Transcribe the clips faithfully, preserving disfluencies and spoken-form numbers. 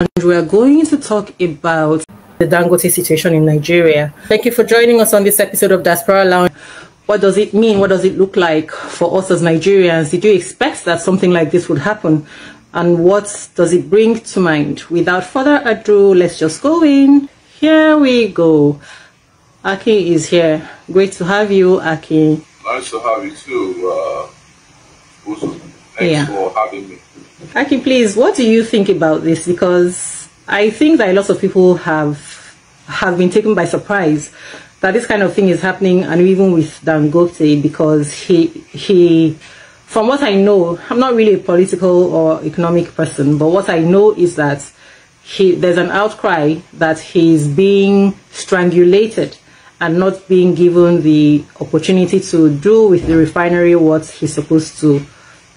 And we are going to talk about the Dangote situation in Nigeria. Thank you for joining us on this episode of Diaspora Lounge. What does it mean? What does it look like for us as Nigerians? Did you expect that something like this would happen? And what does it bring to mind? Without further ado, let's just go in. Here we go. Aki is here. Great to have you, Aki. Nice to have you too. Uh, also, thanks yeah. for having me. Aki, please, what do you think about this? Because I think that lots of people have have been taken by surprise that this kind of thing is happening, and even with Dangote, because he he, from what I know, I'm not really a political or economic person, but what I know is that he there's an outcry that he's being strangulated and not being given the opportunity to do with the refinery what he's supposed to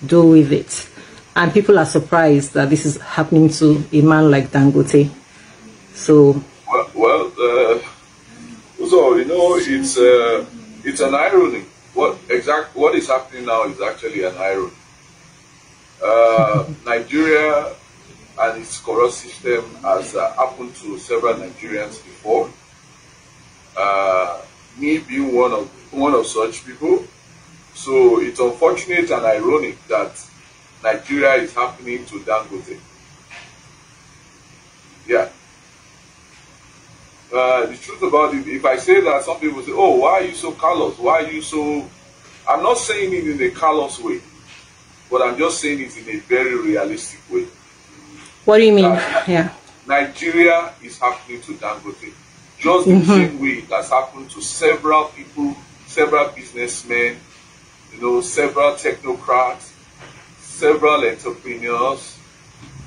do with it. And people are surprised that this is happening to a man like Dangote. So, well, well uh, so you know, it's uh, it's an irony. What exact what is happening now is actually an irony. Uh, Nigeria and its corrupt system has uh, happened to several Nigerians before. Uh, me being one of one of such people. So it's unfortunate and ironic that Nigeria is happening to Dangote. Yeah. Uh, the truth about it, if I say that, some people say, oh, why are you so callous? Why are you so... I'm not saying it in a callous way, but I'm just saying it in a very realistic way. What do you mean? That yeah. Nigeria is happening to Dangote. Just the mm-hmm. same way it has happened to several people, several businessmen, you know, several technocrats, several entrepreneurs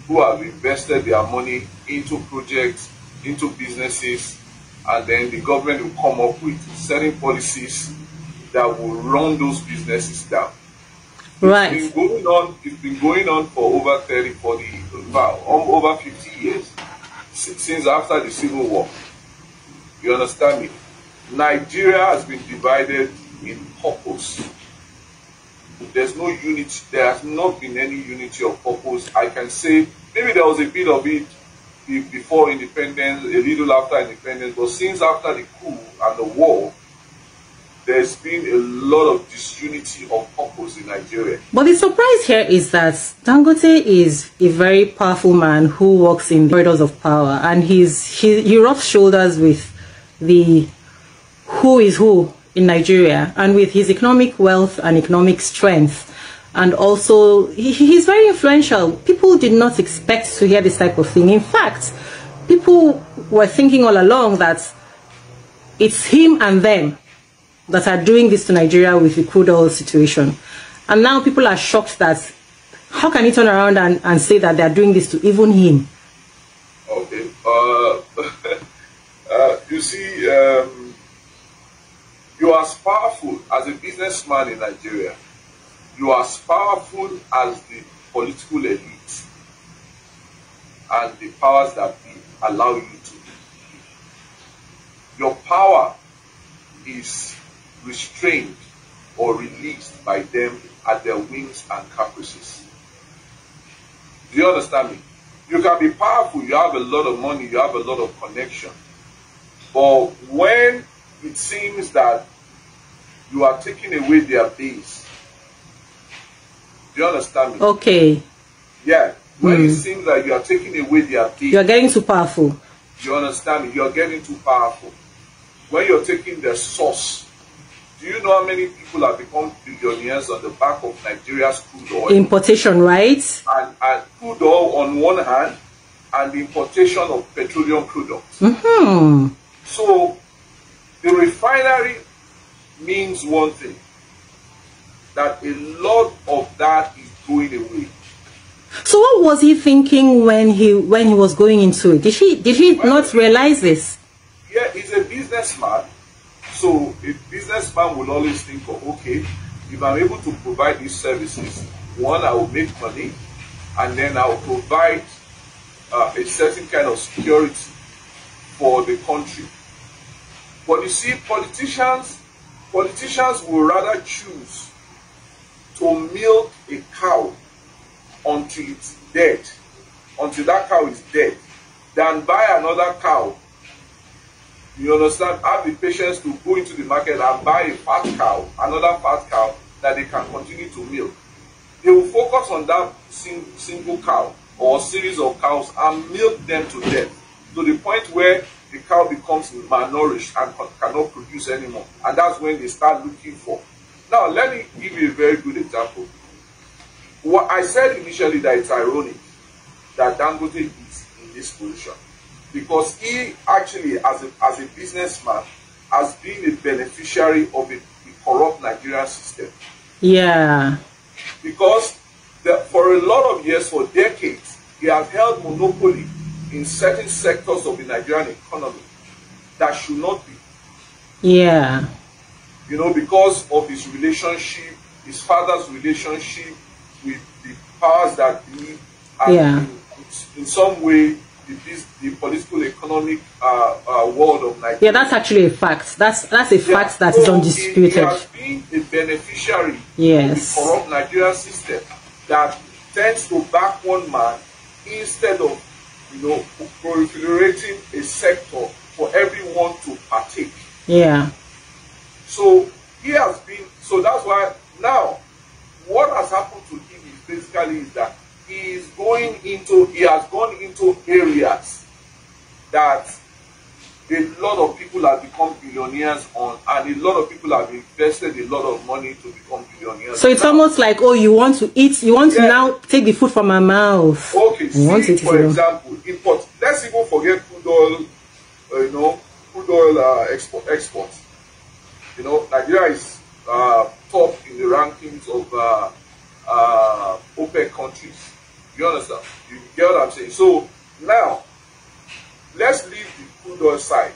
who have invested their money into projects, into businesses, and then the government will come up with certain policies that will run those businesses down. Right. It's been going on, it's been going on for over thirty, forty, over fifty years, since after the Civil War. You understand me? Nigeria has been divided in purpose. There's no unity. There has not been any unity of purpose. I can say maybe there was a bit of it before independence, a little after independence, but since after the coup and the war, there's been a lot of disunity of purpose in Nigeria. But the surprise here is that Dangote is a very powerful man who works in the corridors of power, and he's he, he rubs shoulders with the who is who in Nigeria, and with his economic wealth and economic strength, and also he, he's very influential. People did not expect to hear this type of thing. In fact, people were thinking all along that it's him and them that are doing this to Nigeria with the crude oil situation, and now people are shocked that how can he turn around and, and say that they are doing this to even him. Okay, uh, uh, you see, um you are as powerful as a businessman in Nigeria. You are as powerful as the political elite and the powers that be allow you to. Your power is restrained or released by them at their whims and caprices. Do you understand me? You can be powerful, you have a lot of money, you have a lot of connection. But when it seems that you are taking away their base. Do you understand me? Okay. Yeah. When mm. it seems that you are taking away their base. You are getting too powerful. Do you understand me? You are getting too powerful. When you are taking their source. Do you know how many people have become billionaires on the back of Nigeria's crude oil? Importation, right? And, and crude oil on one hand, and the importation of petroleum products. Mm-hmm. So, the refinery means one thing, that a lot of that is going away. So what was he thinking when he when he was going into it? Did he did he well, not realize this? Yeah, he's a businessman. So a businessman will always think of, okay, if I'm able to provide these services, one, I will make money, and then I will provide uh, a certain kind of security for the country. But you see, politicians, politicians will rather choose to milk a cow until it's dead, until that cow is dead, than buy another cow. You understand? Have the patience to go into the market and buy a fat cow, another fat cow that they can continue to milk. They will focus on that sing, single cow or series of cows and milk them to death, to the point where the cow becomes malnourished and cannot produce anymore. And that's when they start looking for. Now, let me give you a very good example. What I said initially, that it's ironic that Dangote is in this position, because he actually, as a, as a businessman, has been a beneficiary of a, a corrupt Nigerian system. Yeah. Because the, for a lot of years, for decades, he has held monopoly in certain sectors of the Nigerian economy that should not be. Yeah. You know, because of his relationship, his father's relationship with the powers that be, and yeah. in, in some way, the, the political economic uh, uh, world of Nigeria. Yeah, that's actually a fact. That's that's a yeah. fact that so is undisputed. He has been a beneficiary yes. of the corrupt Nigerian system that tends to back one man instead of, you know, proliferating a sector for everyone to partake. Yeah. So he has been. So that's why now what has happened to him is basically is that. He is going into, he has gone into areas that a lot of people have become billionaires on, and a lot of people have invested a lot of money to become billionaires. So it's now almost like, oh, you want to eat, you want yeah. to now take the food from my mouth. Okay, see, want it for example, import. Let's even forget crude oil, uh, you know, crude oil uh, export, exports. You know, Nigeria is uh, top in the rankings of uh, uh, OPEC countries. You understand? You get what I'm saying? So now, let's leave the crude oil side,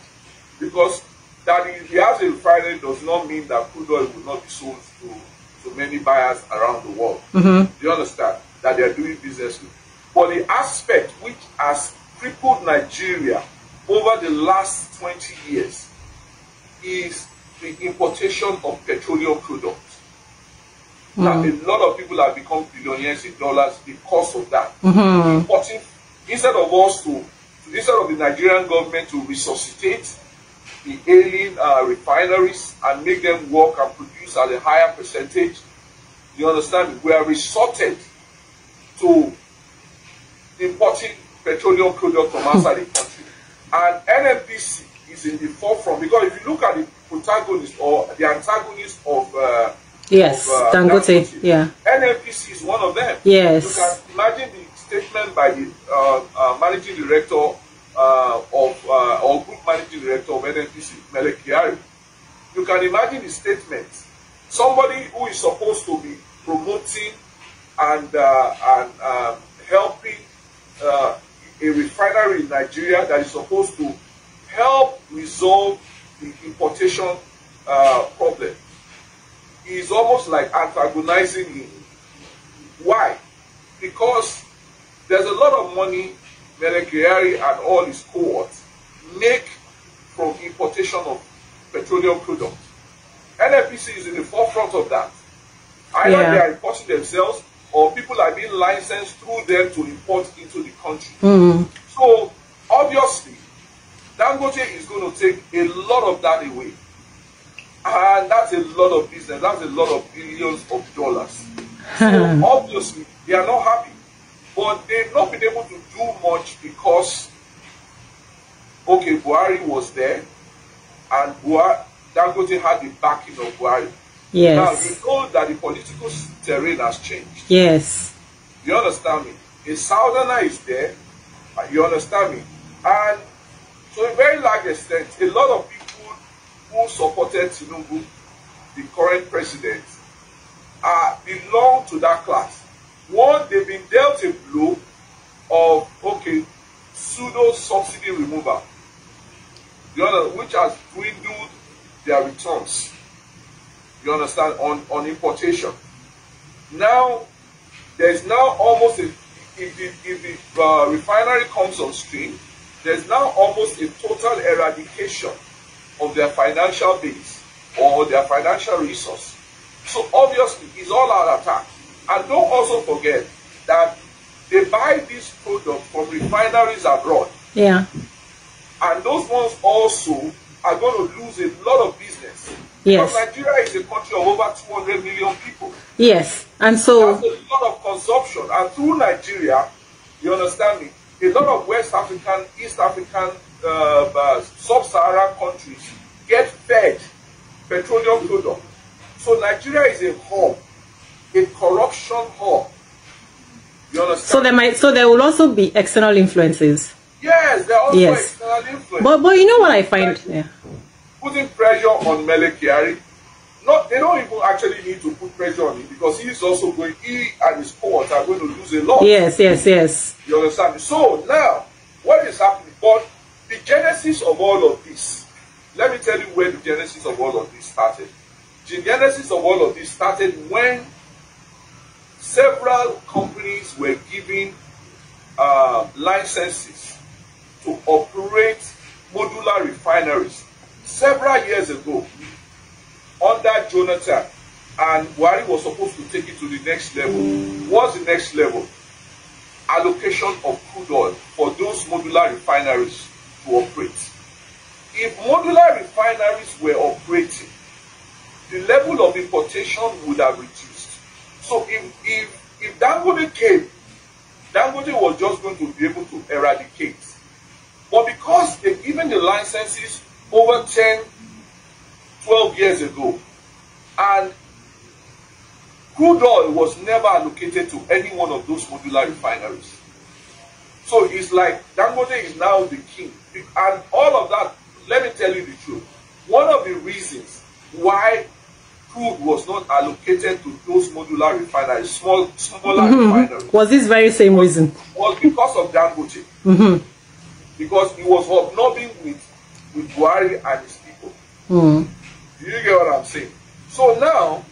because that if he has a refinery does not mean that crude oil will not be sold to, to many buyers around the world. Mm-hmm. You understand? That they are doing business with. But the aspect which has crippled Nigeria over the last twenty years is the importation of petroleum products. That mm-hmm. a lot of people have become billionaires in dollars because of that. Mm-hmm. Importing, instead of us to, instead of the Nigerian government to resuscitate the alien uh, refineries and make them work and produce at a higher percentage, you understand? We are resorted to importing petroleum products from outside the country. And N N P C is in the forefront, because if you look at the protagonist or the antagonist of uh, Yes, of, uh, Dangote, Dangote. Yeah. N N P C is one of them. Yes. You can imagine the statement by the uh, uh, managing director uh, of uh, or group managing director of N N P C, Mele Kyari. You can imagine the statement. Somebody who is supposed to be promoting and uh, and um, helping uh, a refinery in Nigeria that is supposed to help resolve the importation uh, problem. Is almost like antagonizing him. Why? Because there's a lot of money Mele Kyari and all his cohorts make from importation of petroleum products. N N P C is in the forefront of that. Either yeah. they are importing themselves, or people are being licensed through them to import into the country. Mm-hmm. So obviously, Dangote is going to take a lot of that away. And that's a lot of business. That's a lot of billions of dollars. So obviously, they are not happy. But they've not been able to do much because, okay, Buhari was there, and Buhari, Dangote had the backing of Buhari. Yes. Now, you know that the political terrain has changed. Yes. You understand me? A southerner is there. You understand me? And to a very large extent, a lot of people who supported Tinubu, the current president, uh, belong to that class. One, they've been dealt a blow of, okay, pseudo-subsidy removal, you know, which has dwindled their returns, you understand, on, on importation. Now, there's now almost, a, if the, if the uh, refinery comes on stream, there's now almost a total eradication of their financial base or their financial resource. So obviously, it's all our attack. And don't also forget that they buy these products from refineries abroad. Yeah. And those ones also are going to lose a lot of business. Yes. Because Nigeria is a country of over two hundred million people. Yes. And so... there's a lot of consumption. And through Nigeria, you understand me, a lot of West African, East African, uh, uh, sub-Saharan countries get fed petroleum products. So Nigeria is a hub, a corruption hub. You understand? So there might, so there will also be external influences. Yes, there are also yes. external influences. But but you know what I find? Yeah. Putting pressure on Mele Kyari. Not, they don't even actually need to put pressure on him because he is also going, he and his cohorts are going to lose a lot. Yes, yes, yes. You understand me? So now, what is happening? But the genesis of all of this, let me tell you where the genesis of all of this started. The genesis of all of this started when several companies were given uh, licenses to operate modular refineries several years ago under Jonathan, and Buhari was supposed to take it to the next level. What's the next level? Allocation of crude oil for those modular refineries to operate. If modular refineries were operating, the level of importation would have reduced. So if if if Dangote came, Dangote was just going to be able to eradicate. But because they've given the licenses over ten, twelve years ago, and crude oil was never allocated to any one of those modular refineries. So it's like Dangote is now the king. And all of that, let me tell you the truth. One of the reasons why crude was not allocated to those modular refineries, small, smaller mm-hmm. refineries. Was this very same was, reason? Was because of Dangote. Mm-hmm. Because he was hobnobbing with, with Buhari and his people. Mm-hmm. You get what I'm saying? So now,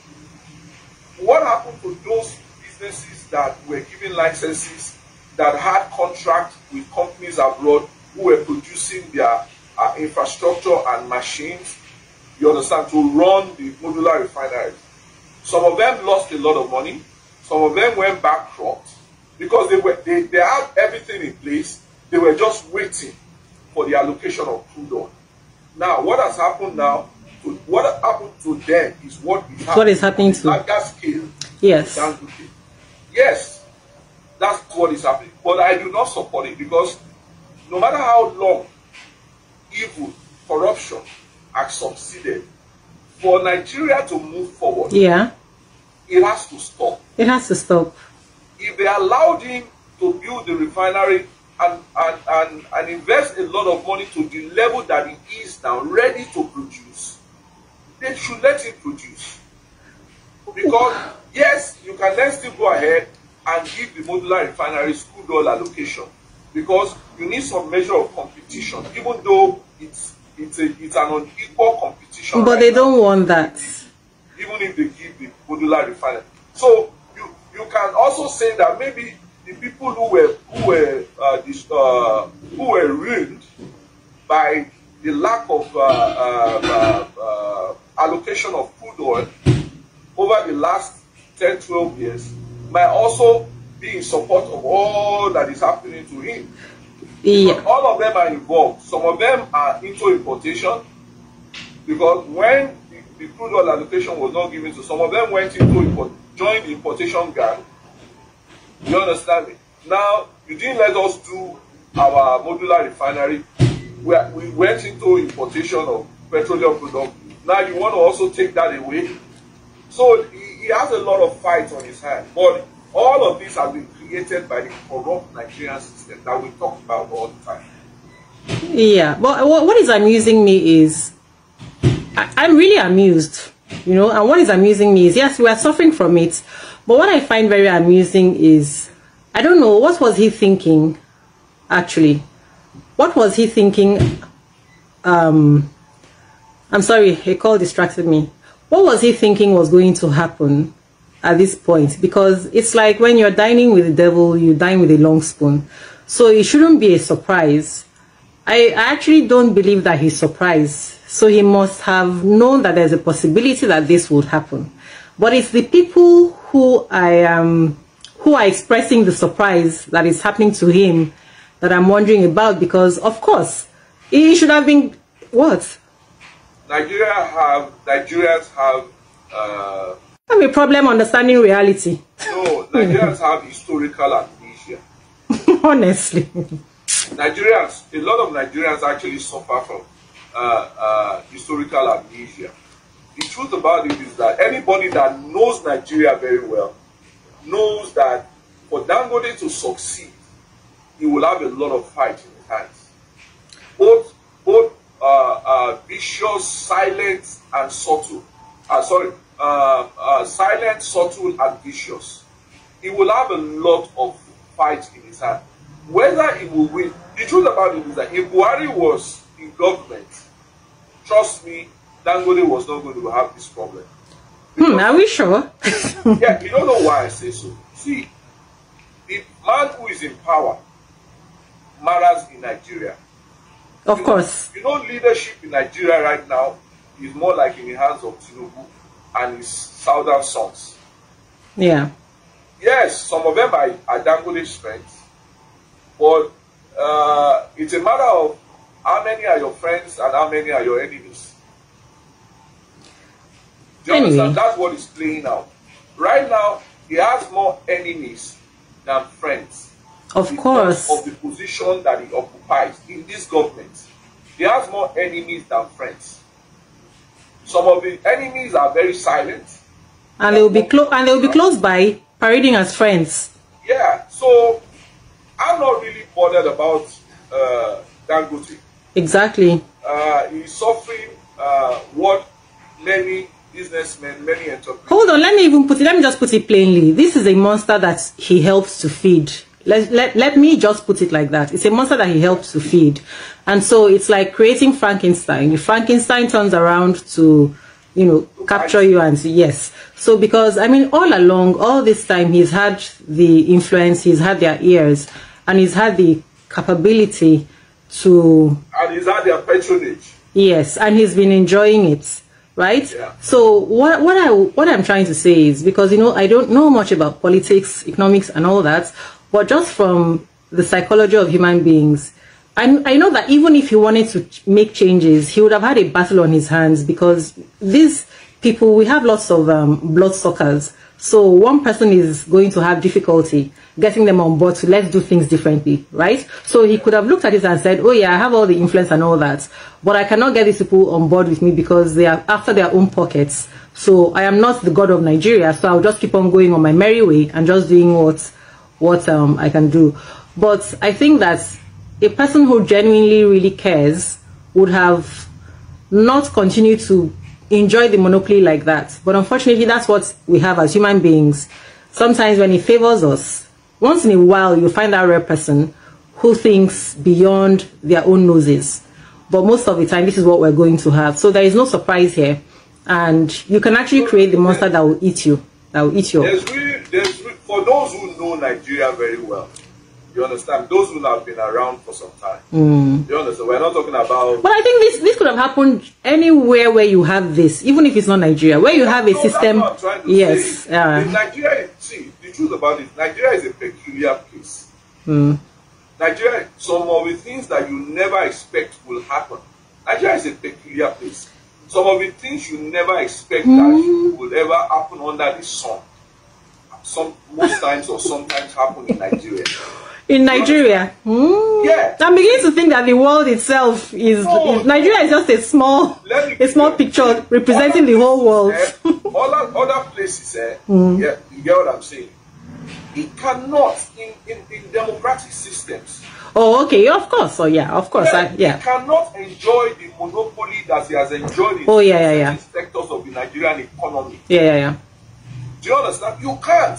what happened to those businesses that were given licenses, that had contracts with companies abroad who were producing their uh, infrastructure and machines, you understand, to run the modular refineries? Some of them lost a lot of money. Some of them went bankrupt because they were they, they had everything in place. They were just waiting for the allocation of crude oil. Now, what has happened now? To, what happened to them is what is happening, what is happening to larger scale. Yes. Yes, that's what is happening. But I do not support it because no matter how long evil, corruption, have succeeded, for Nigeria to move forward, yeah, it has to stop. It has to stop. If they allowed him to build the refinery and, and, and, and invest a lot of money to the level that it is now ready to produce, they should let it produce. Because, yes, you can then still go ahead and give the modular refineries crude oil allocation because you need some measure of competition, even though it's It's, a, it's an unequal competition. But right they now. Don't want that. Even if they give the modular refinery. So you you can also say that maybe the people who were who were uh, this, uh, who were ruined by the lack of uh, uh, uh, uh, allocation of crude oil over the last ten, twelve years might also be in support of all that is happening to him. Yeah. All of them are involved. Some of them are into importation because when the, the crude oil allocation was not given to, some of them went into import, joined the importation gang. You understand me? Now, you didn't let us do our modular refinery. We, are, we went into importation of petroleum products. Now, you want to also take that away. So, he, he has a lot of fights on his hands. But all of these have been created by the corrupt Nigerian system that we talk about all the time. Yeah, but what is amusing me is, I, I'm really amused, you know, and what is amusing me is, yes, we are suffering from it, but what I find very amusing is, I don't know, what was he thinking, actually? What was he thinking? Um, I'm sorry, a call distracted me. What was he thinking was going to happen at this point? Because it's like when you're dining with the devil, you dine with a long spoon. So it shouldn't be a surprise. I actually don't believe that he's surprised. So he must have known that there's a possibility that this would happen. But it's the people who I am, um, who are expressing the surprise that is happening to him that I'm wondering about, because of course he should have been what? Nigeria have Nigerians have uh, have a problem understanding reality. No, Nigerians have historical amnesia. Honestly, Nigerians, a lot of Nigerians actually suffer from uh, uh, historical amnesia. The truth about it is that anybody that knows Nigeria very well knows that for Dangote to succeed, he will have a lot of fight in his hands. Both, both uh, uh, vicious, silent, and subtle. Uh, sorry, uh, uh, silent, subtle, and vicious. He will have a lot of fight in his hand. Whether he will win, the truth about it is that if Buhari was in government, trust me, Dangote was not going to have this problem. Hmm, are we sure? Yeah, you don't know why I say so. See, the man who is in power matters in Nigeria. Of you course. Know, you know, leadership in Nigeria right now is more like in the hands of Tinubu and his southern sons. Yeah. Yes, some of them are, are Dangote's friends, but uh, it's a matter of how many are your friends and how many are your enemies. Jonathan, that's what is playing out. Right now, he has more enemies than friends. Of course. Of the position that he occupies in this government. He has more enemies than friends. Some of the enemies are very silent. And they will be close and they will be close by, parading as friends. Yeah, so I'm not really bothered about uh, Dangote. Exactly. Uh, he's suffering uh, what many businessmen, many entrepreneurs. Hold on, let me even put it, let me just put it plainly. This is a monster that he helps to feed. Let, let, let me just put it like that. It's a monster that he helps to feed. And so it's like creating Frankenstein. If Frankenstein turns around to, you know, capture you and say, yes. So because, I mean, all along, all this time, he's had the influence, he's had their ears, and he's had the capability to... And he's had their patronage. Yes, and he's been enjoying it. Right? Yeah. So what what I what I'm trying to say is, because you know I don't know much about politics, economics, and all that, but just from the psychology of human beings, I I know that even if he wanted to make changes, he would have had a battle on his hands, because these people, we have lots of um, blood suckers. So one person is going to have difficulty getting them on board to let's do things differently, right? So he could have looked at it and said, oh yeah, I have all the influence and all that, but I cannot get these people on board with me because they are after their own pockets. So I am not the god of Nigeria, so I'll just keep on going on my merry way and just doing what, what um, I can do. But I think that a person who genuinely really cares would have not continued to enjoy the monopoly like that. But unfortunately, that's what we have as human beings. Sometimes when it favors us, once in a while you find that rare person who thinks beyond their own noses, but most of the time this is what we're going to have. So there is no surprise here, and you can actually create the monster that will eat you, that will eat you there's really, there's, for those who know Nigeria very well, you understand, those who have been around for some time. Mm. You understand, we're not talking about... But I think this this could have happened anywhere where you have this, even if it's not Nigeria, where you yeah, have no, a system... That's what I'm trying to yes, say. Yeah. In Nigeria, see, the truth about it, Nigeria is a peculiar place. Mm. Nigeria, some of the things that you never expect will happen. Nigeria is a peculiar place. Some of the things you never expect mm. that will ever happen under the sun. Some, most times or sometimes happen in Nigeria. In Nigeria, mm. yeah. I'm beginning to think that the world itself is, no, is Nigeria is just a small, me, a small picture representing the whole world. Eh, all other places, eh, mm. yeah, you get what I'm saying. It cannot in, in in democratic systems. Oh, okay, of course. Oh, yeah, of course. Yeah, I, yeah. It cannot enjoy the monopoly that he has enjoyed. In oh, yeah, yeah, yeah. Sectors of the Nigerian economy. Yeah, yeah, yeah. Do you understand? You can't.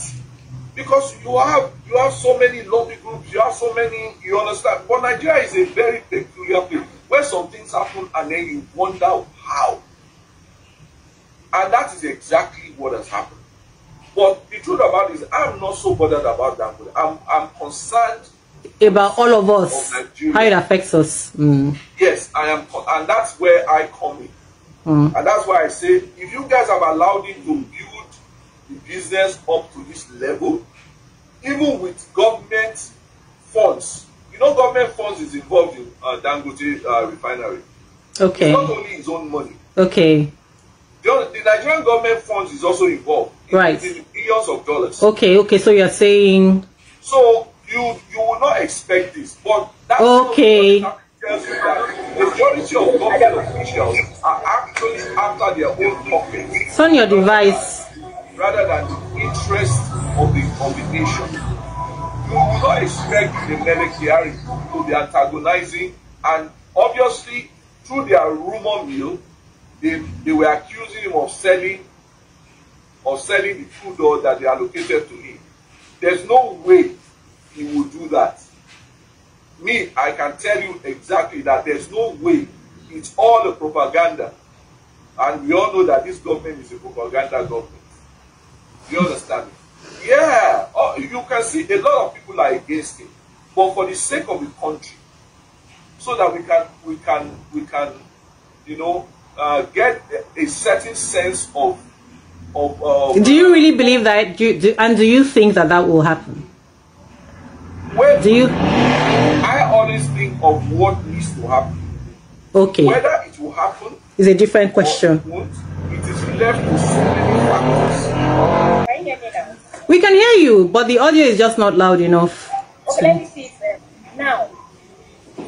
Because you have you have so many lobby groups, you have so many, you understand. But Nigeria is a very peculiar place where some things happen and then you wonder how. And that is exactly what has happened. But the truth about it is, I'm not so bothered about that. I'm I'm concerned about all of us, how it affects us. Mm. Yes, I am, and that's where I come in. Mm. And that's why I say, if you guys have allowed it to build the business up to this level, even with government funds, You know, government funds is involved in uh, Dangote uh, refinery. Okay. It's not only his own money. Okay. The, the Nigerian government funds is also involved. In, right. In billions of dollars. Okay, okay, so you're saying... So, you you will not expect this, but that's... Okay. That tells you that the majority of government officials are actually after their own pockets. Turn your device. Rather than the interest of the, of the nation. You will not expect the Mele Kyari to be antagonizing, and obviously, through their rumor mill, They, they were accusing him of selling of selling the crude oil that they allocated to him. There's no way he will do that. Me, I can tell you exactly that there's no way. It's all a propaganda. And we all know that this government is a propaganda government. You understand me? Yeah. You can see a lot of people are against it. But for the sake of the country, so that we can, we can, we can, you know, Uh, get a, a certain sense of... of uh, do you really believe that? Do you, do, and do you think that that will happen? Well, do you? I always think of what needs to happen. Okay. Whether it will happen... is a different question. It, it is left to so many factors. Can you hear me now? We can hear you, but the audio is just not loud enough. Okay, so. Let me see. Sir. Now,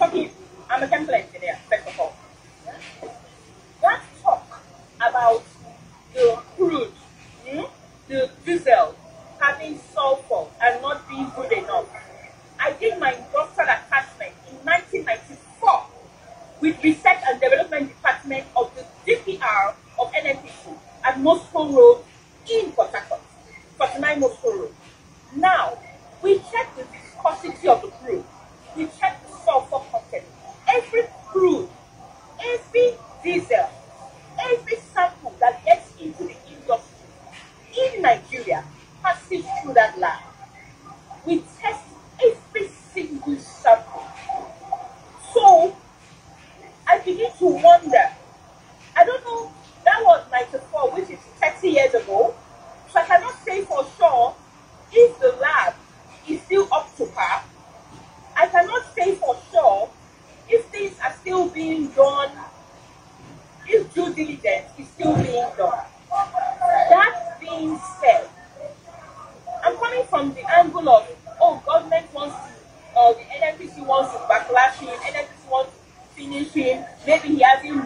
okay, I'm a template today, first of all. About the crude, hmm? the diesel having sulfur and not being good enough. I did my industrial attachment in nineteen ninety-four with Research and Development Department of the D P R of N N P C at Moscow Road in Kotako, forty-nine Moscow Road. Now, we check the viscosity of the crude, we check the sulfur content. Every crude, every diesel, every sample that gets into the industry in Nigeria passes through that lab. We test every single sample. So I begin to wonder, I don't know, that was ninety-four, which is thirty years ago, so I cannot say for sure if the lab is still up to par. I cannot say for sure if things are still being done, if due diligence is still being done. That being said, I'm coming from the angle of, oh, government wants to, uh, the N N P C wants to backlash him, N N P C wants to finish him, maybe he hasn't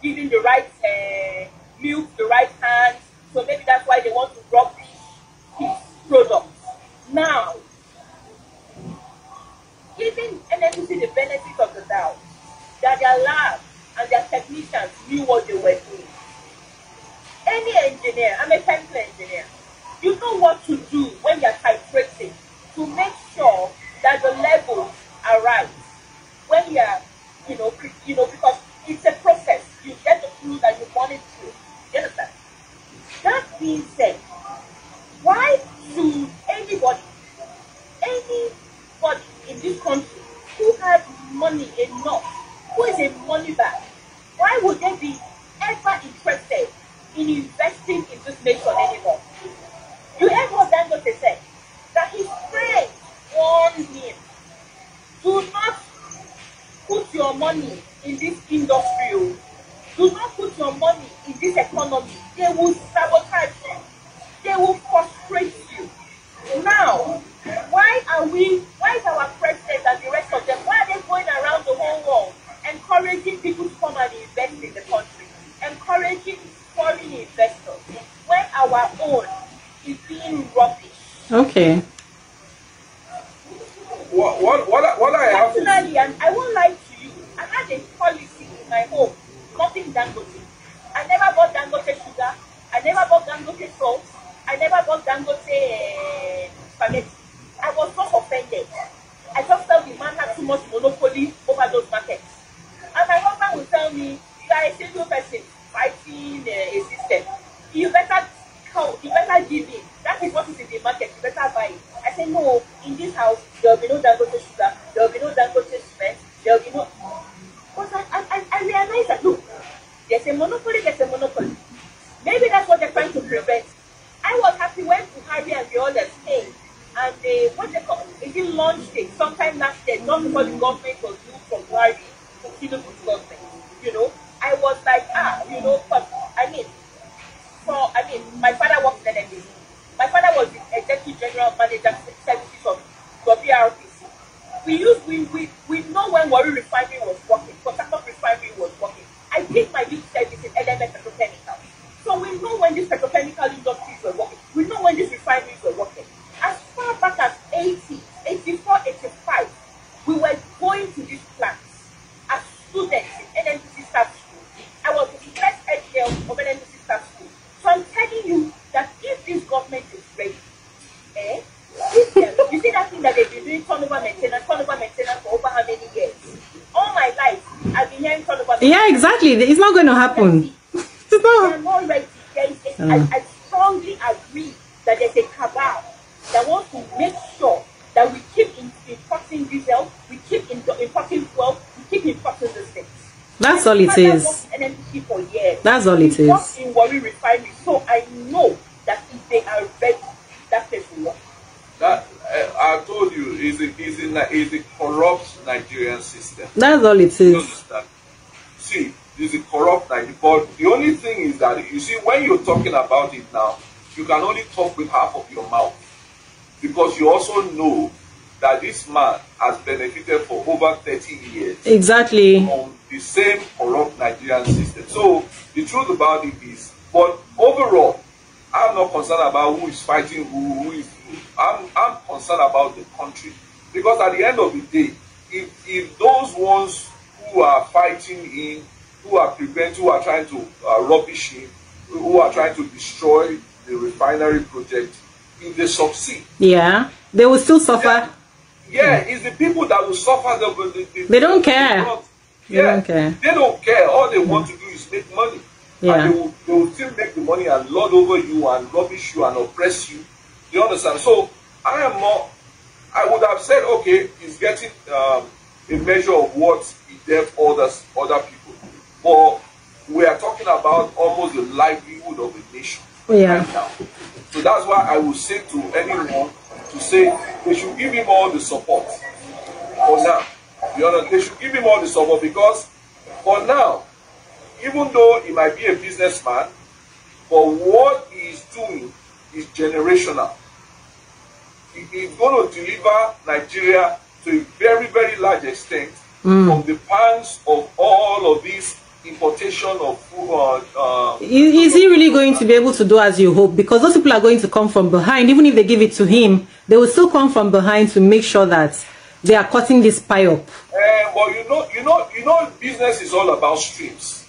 given the right uh, milk, the right hand, so maybe that's why they want to rubbish his products. Now, giving N N P C the benefit of the doubt that their labs and their technicians knew what they were doing. Any engineer, I'm a chemical engineer, you know what to do when you're titrating to make sure that the levels are right. When you're, you know, you know, because it's a process. You get the crude and you want it through. You understand? That being said, why should anybody, anybody in this country who has money enough, who is a money bag, why would they be ever interested in investing in this nation anymore? You heard what Dangote said, that his friends warned him, do not put your money in this industry, do not put your money in this economy, they will sabotage you, they will frustrate you. Now, why are we, why is our president and the rest of them, why are they going around the whole world encouraging people to come and invest in the country, encouraging foreign investors when our own is being rubbish? Okay. What what what I, what I have personally, and I won't lie to you, I had a policy in my home, nothing Dangote. I never bought Dangote sugar. I never bought Dangote salt. I never bought Dangote uh, spaghetti. I was not offended. I just felt the man had too much monopoly over those markets. And my husband would tell me, you are a single person fighting uh, a system. You better count, you better give in. That is what is in the market, you better buy it. I said, no, in this house, there will be no Dangote sugar, there will be no Dangote cement, there will be no... But I, I, I realized that, look, there's a monopoly, there's a monopoly. Maybe that's what they're trying to prevent. I was happy when Buhari and the others came, and they, what they call, it launched it sometime last year, not for the government was due from Buhari to Tinubu's government. You know, I was like, ah, you know, but I mean, for I mean, my father worked in N N P C. My father was the executive general manager services of W R P C. We used we we we know when Warri refinery was working, Kotako refinery was working. I did my youth service in N N P C petrochemicals. So we know when these petrochemical industries were working. We know when these refineries were working. As far back as eighty, eighty-four, eighty-five, we were going to these plants as students in N N P C staff school. I was the first H L of N N P C staff school. So I'm telling you that if this government is ready, eh, this, uh, you see that thing that they've been doing turnover maintenance, turnover maintenance for over how many years? All my life, I've been hearing turnover maintenance. Yeah, exactly. It's not going to happen. It's not. They're not ready. There is a, uh. I, I strongly agree that there's a cabal that wants to make sure that we keep importing diesel, we keep importing fuel, we keep importing the things. That's all it is. That's all it is. Works in Warri refinery, so I know that if they are ready, that they will work. That uh, I told you is a is a is a corrupt Nigerian system. That's all it is. You understand? See, is a corrupt Nigerian. But the only thing is that you see when you're talking about it now, you can only talk with half of your mouth. Because you also know that this man has benefited for over thirty years. Exactly. From the same corrupt Nigerian system. So, the truth about it is, but overall, I'm not concerned about who is fighting who, who is who. I'm, I'm concerned about the country. Because at the end of the day, if, if those ones who are fighting in, who are preventing, who are trying to uh, rubbish in, who are trying to destroy the refinery project, if they succeed, yeah, they will still suffer. Yeah, yeah, it's the people that will suffer. The, the, the, they don't care. The yeah, they don't care. They don't care. All they want to do is make money. Yeah, and they will, they will still make the money and lord over you and rubbish you and oppress you. You understand? So I am more. I would have said, okay, he's getting um, a measure of what he gave others, other people. But we are talking about almost the livelihood of a nation. Yeah. Right now. So that's why I would say to anyone to say they should give him all the support for now. You know, they should give him all the support because for now, even though he might be a businessman, but what he is doing is generational. He is going to deliver Nigeria to a very, very large extent mm. from the hands of all of these importation of food. Uh, uh, is he really going to be able to do as you hope? Because those people are going to come from behind. Even if they give it to him, they will still come from behind to make sure that they are cutting this pie up. Uh, well, you know, you know, you know, business is all about streams.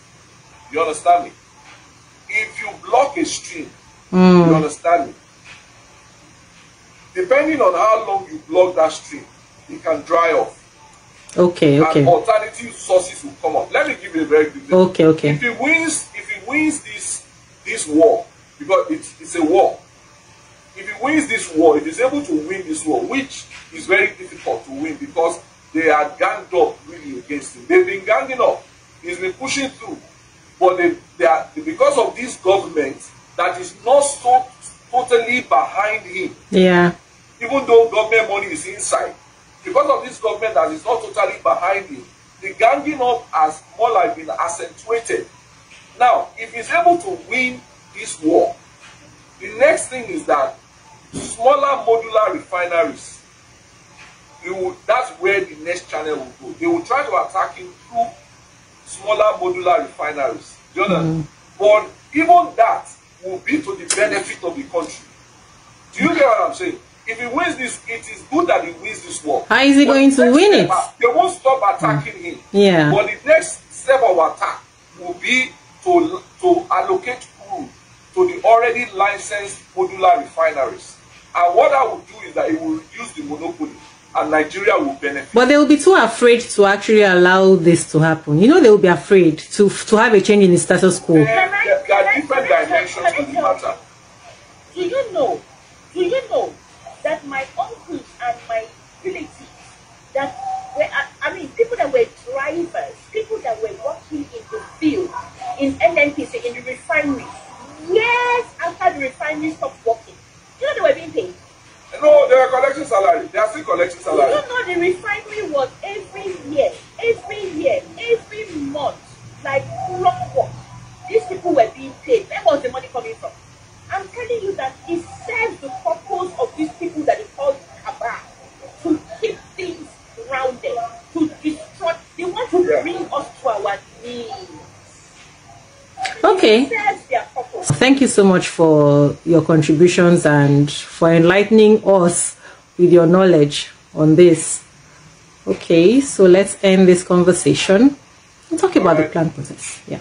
You understand me? If you block a stream, mm. you understand me? Depending on how long you block that stream, it can dry off. Okay, okay. And alternative sources will come up. Let me give you a very good example. Okay, okay. If he wins, if he wins this this war, because it's it's a war. If he wins this war, if he's able to win this war, which is very difficult to win because they are ganged up really against him. They've been ganging up. He's been pushing through, but they they are because of this government that is not so totally behind him. Yeah. Even though government money is inside. Because of this government that is not totally behind him, the ganging up has more like been accentuated. Now, if he's able to win this war, the next thing is that smaller modular refineries, it will, that's where the next channel will go. They will try to attack him through smaller modular refineries. You know? Mm-hmm. But even that will be to the benefit of the country. Do you get what I'm saying? If he wins this, it is good that he wins this war. How is he but going to win it? They won't stop attacking him. Yeah. But the next step of attack will be to to allocate crude to the already licensed modular refineries. And what I will do is that it will reduce the monopoly, and Nigeria will benefit. But they will be too afraid to actually allow this to happen. You know, they will be afraid to to have a change in the status quo. There, there, there are different dimensions of the matter. Do you know? Do you know? That my uncles and my relatives, that were, I mean, people that were drivers, people that were working in the field, in N N P C, in the refineries, years after the refineries stopped working, you know they were being paid? No, they were collecting salary. They are still collecting salary. You know the refinery was a every month, like clockwork, these people were being paid. Where was the money coming from? I'm telling you that it serves the purpose of these people that is called cabal, to keep things grounded, to destroy. They want to yeah. bring us to our knees. Okay. It serves their purpose. Thank you so much for your contributions and for enlightening us with your knowledge on this. Okay, so let's end this conversation and talk about the plan process. Yeah.